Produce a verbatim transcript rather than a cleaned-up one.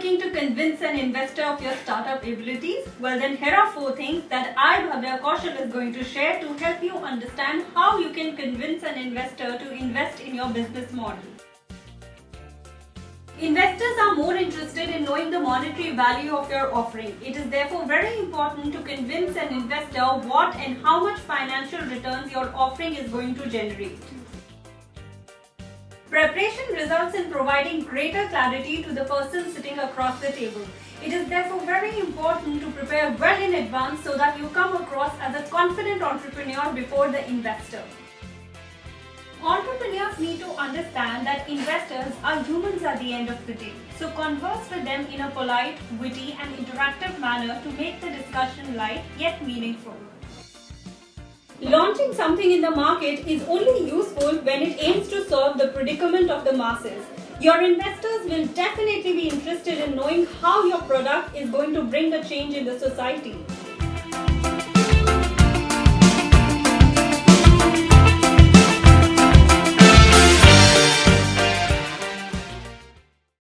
looking to convince an investor of your startup abilities? Well, then here are four things that I, Bhavya Kaushal, is going to share to help you understand how you can convince an investor to invest in your business model. Investors are more interested in knowing the monetary value of your offering. It is therefore very important to convince an investor what and how much financial returns your offering is going to generate. Preparation results in providing greater clarity to the person sitting across the table. It is therefore very important to prepare well in advance so that you come across as a confident entrepreneur before the investor. Entrepreneurs need to understand that investors are humans at the end of the day. So converse with them in a polite, witty and interactive manner to make the discussion light yet meaningful. Launching something in the market is only useful when it aims to solve the predicament of the masses. Your investors will definitely be interested in knowing how your product is going to bring a change in the society.